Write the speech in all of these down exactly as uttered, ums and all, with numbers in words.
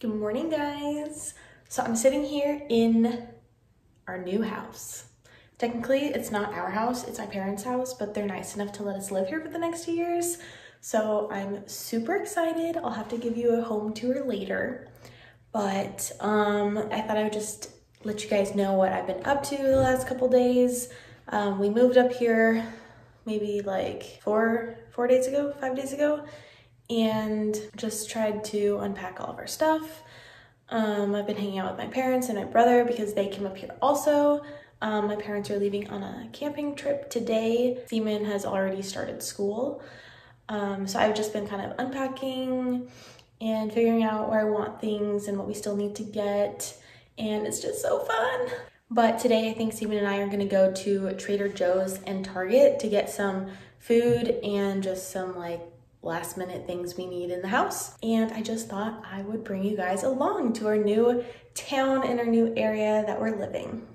Good morning, guys. So I'm sitting here in our new house. Technically, it's not our house, it's my parents' house, but they're nice enough to let us live here for the next two years. So I'm super excited. I'll have to give you a home tour later. But um, I thought I would just let you guys know what I've been up to the last couple days. Um, we moved up here maybe like four, four days ago, five days ago. And just tried to unpack all of our stuff. Um, I've been hanging out with my parents and my brother because they came up here also. Um, my parents are leaving on a camping trip today. Seaman has already started school. Um, so I've just been kind of unpacking and figuring out where I want things and what we still need to get. And it's just so fun. But today I think Seaman and I are gonna go to Trader Joe's and Target to get some food and just some like last minute things we need in the house. And I just thought I would bring you guys along to our new town and our new area that we're living.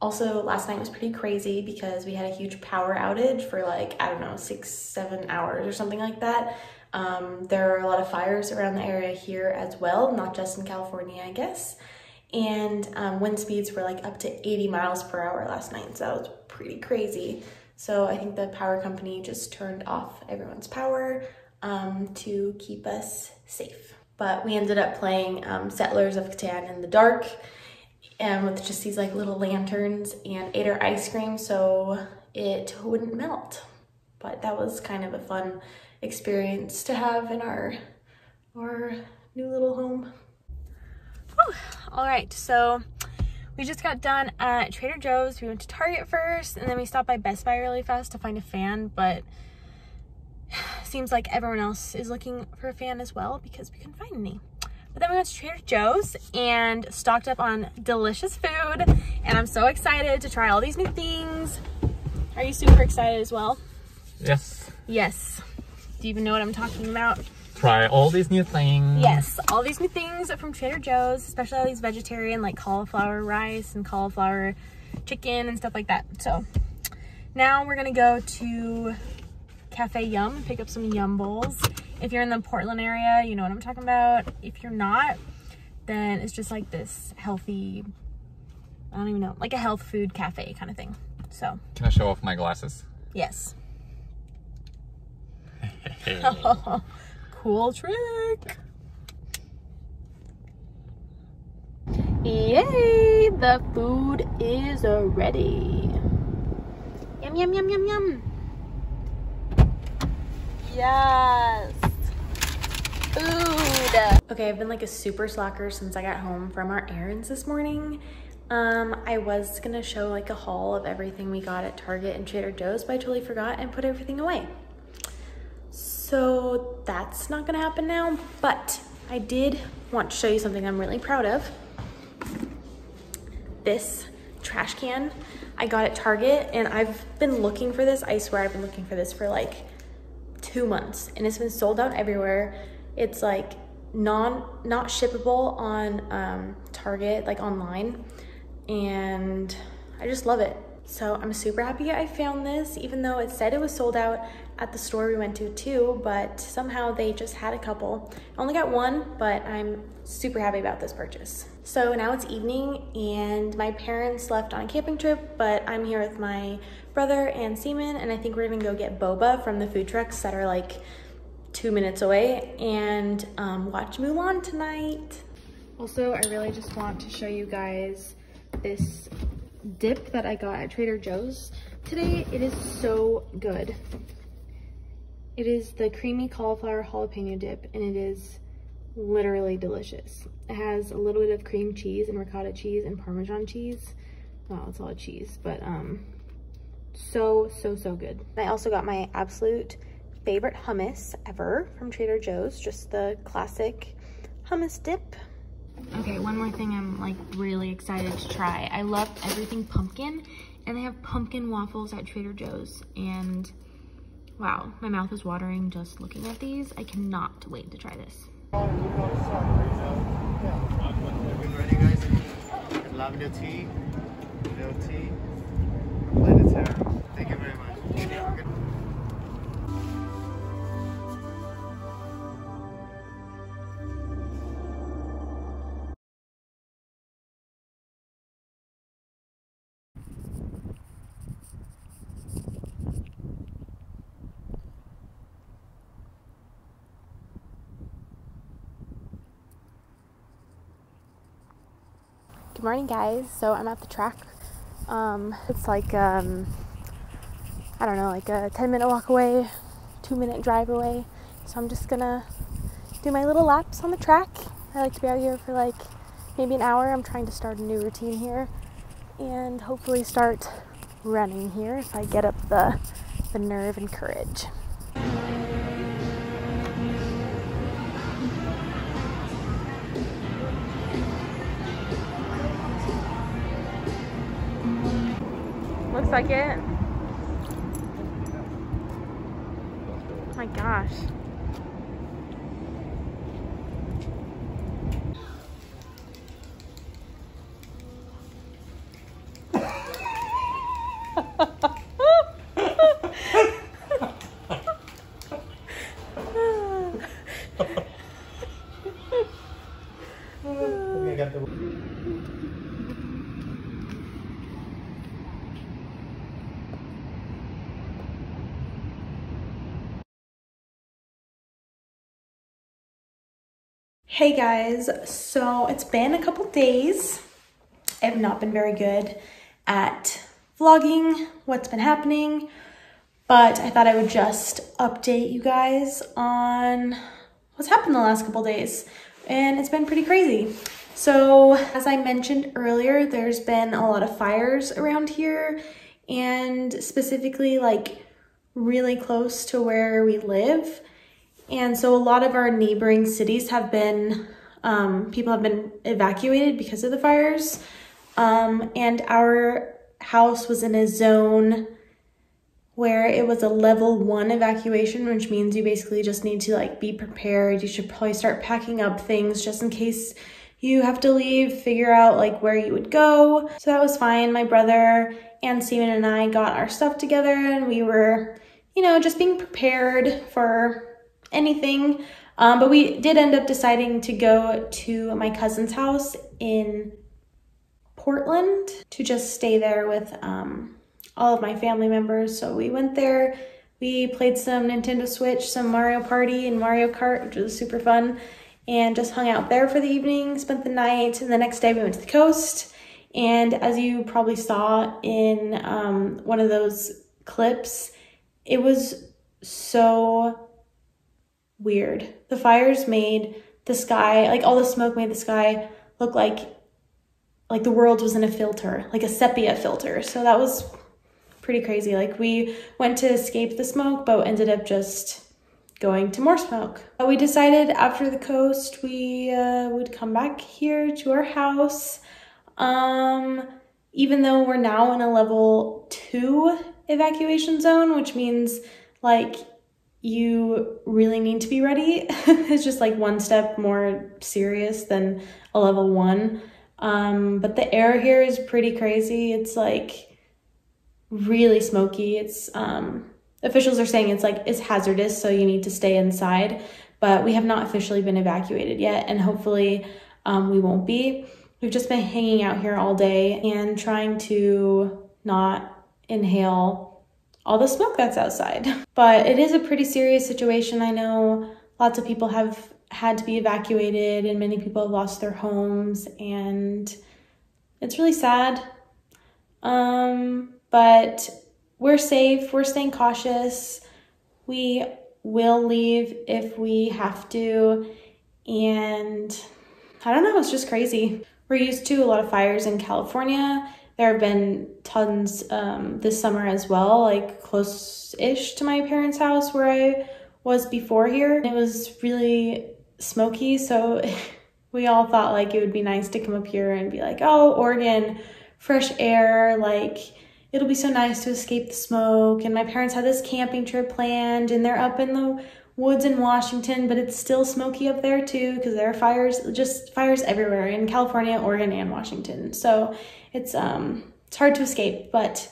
Also, last night was pretty crazy because we had a huge power outage for like, I don't know, six, seven hours or something like that. Um, there are a lot of fires around the area here as well, not just in California, I guess. And um, wind speeds were like up to eighty miles per hour last night, so that was pretty crazy. So I think the power company just turned off everyone's power um, to keep us safe. But we ended up playing um, Settlers of Catan in the dark and with just these like little lanterns, and ate our ice cream so it wouldn't melt. But that was kind of a fun experience to have in our, our new little home. Whew. All right, so we just got done at Trader Joe's. We went to Target first, and then we stopped by Best Buy really fast to find a fan, but seems like everyone else is looking for a fan as well because we couldn't find any. But then we went to Trader Joe's and stocked up on delicious food, and I'm so excited to try all these new things. Are you super excited as well? Yes. Yes. Do you even know what I'm talking about? Try all these new things. Yes, all these new things from Trader Joe's, especially all these vegetarian like cauliflower rice and cauliflower chicken and stuff like that. So now we're gonna go to Cafe Yum and pick up some Yum Bowls. If you're in the Portland area, you know what I'm talking about. If you're not, then it's just like this healthy, I don't even know, like a health food cafe kind of thing. So can I show off my glasses? Yes. Oh. Cool trick. Yay, the food is ready. Yum, yum, yum, yum, yum. Yes. Food. Okay, I've been like a super slacker since I got home from our errands this morning. Um, I was gonna show like a haul of everything we got at Target and Trader Joe's, but I totally forgot and put everything away. So that's not gonna happen now, but I did want to show you something I'm really proud of. This trash can I got at Target, and I've been looking for this. I swear I've been looking for this for like two months and it's been sold out everywhere. It's like non, not shippable on um, Target, like online. And I just love it. So I'm super happy I found this, even though it said it was sold out at the store we went to too, but somehow they just had a couple. I only got one, but I'm super happy about this purchase. So now it's evening and my parents left on a camping trip, but I'm here with my brother and Seaman, and I think we're gonna go get boba from the food trucks that are like two minutes away and um, watch Mulan tonight. Also, I really just want to show you guys this dip that I got at Trader Joe's today. It is so good. It is the creamy cauliflower jalapeno dip, and it is literally delicious. It has a little bit of cream cheese and ricotta cheese and Parmesan cheese. Wow, it's all cheese, but um, so, so, so good. I also got my absolute favorite hummus ever from Trader Joe's, just the classic hummus dip. Okay, one more thing I'm like really excited to try. I love everything pumpkin, and they have pumpkin waffles at Trader Joe's, and wow, my mouth is watering just looking at these. I cannot wait to try this. Ready, guys? Lavender tea, milk tea, blended terra. Thank you very much. Good morning, guys. So I'm at the track. Um, it's like, um, I don't know, like a ten minute walk away, two minute drive away. So I'm just gonna do my little laps on the track. I like to be out here for like maybe an hour. I'm trying to start a new routine here and hopefully start running here if I get up the, the nerve and courage. Looks like it. Oh my gosh. Hey guys, so it's been a couple days. I have not been very good at vlogging what's been happening, but I thought I would just update you guys on what's happened the last couple days, and it's been pretty crazy. So as I mentioned earlier, there's been a lot of fires around here, and specifically like really close to where we live. And so a lot of our neighboring cities have been, um, people have been evacuated because of the fires. Um, and our house was in a zone where it was a level one evacuation, which means you basically just need to like be prepared. You should probably start packing up things just in case you have to leave, figure out like where you would go. So that was fine. My brother and Steven and I got our stuff together, and we were, you know, just being prepared for anything, um, but we did end up deciding to go to my cousin's house in Portland to just stay there with um, all of my family members. So we went there, we played some Nintendo Switch, some Mario Party and Mario Kart, which was super fun, and just hung out there for the evening, spent the night, and the next day we went to the coast. And as you probably saw in um, one of those clips, it was so weird. The fires made the sky, like all the smoke made the sky look like like the world was in a filter, like a sepia filter. So that was pretty crazy. Like we went to escape the smoke, but ended up just going to more smoke. But we decided after the coast we uh, would come back here to our house. Um, even though we're now in a level two evacuation zone, which means like you really need to be ready. It's just like one step more serious than a level one. Um, but the air here is pretty crazy. It's like really smoky. It's um, officials are saying it's like it's hazardous, so you need to stay inside. But we have not officially been evacuated yet, and hopefully um, we won't be. We've just been hanging out here all day and trying to not inhale all the smoke that's outside. But it is a pretty serious situation. I know lots of people have had to be evacuated, and many people have lost their homes, and it's really sad. Um, but we're safe, we're staying cautious. We will leave if we have to. And I don't know, it's just crazy. We're used to a lot of fires in California. There have been tons um, this summer as well, like close-ish to my parents' house where I was before here. It was really smoky, so we all thought like it would be nice to come up here and be like, oh, Oregon, fresh air, like it'll be so nice to escape the smoke. And my parents had this camping trip planned, and they're up in the woods in Washington, but it's still smoky up there too because there are fires, just fires everywhere in California, Oregon, and Washington. So it's um it's hard to escape, but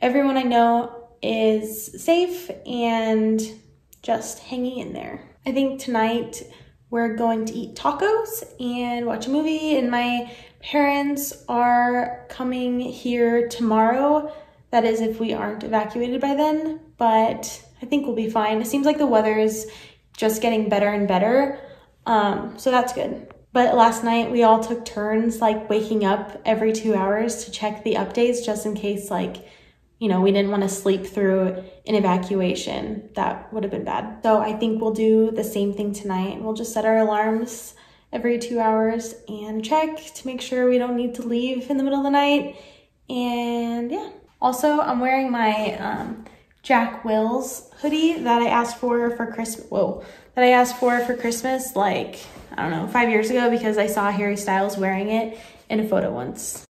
everyone I know is safe and just hanging in there. I think tonight we're going to eat tacos and watch a movie, and my parents are coming here tomorrow. That is if we aren't evacuated by then, but I think we'll be fine. It seems like the weather is just getting better and better, um, so that's good. But last night we all took turns like waking up every two hours to check the updates, just in case like, you know, we didn't want to sleep through an evacuation. That would have been bad. So I think we'll do the same thing tonight. We'll just set our alarms every two hours and check to make sure we don't need to leave in the middle of the night. And yeah. Also, I'm wearing my um, Jack Wills hoodie that I asked for for Christmas. Whoa, that I asked for for Christmas, like, I don't know, five years ago, because I saw Harry Styles wearing it in a photo once.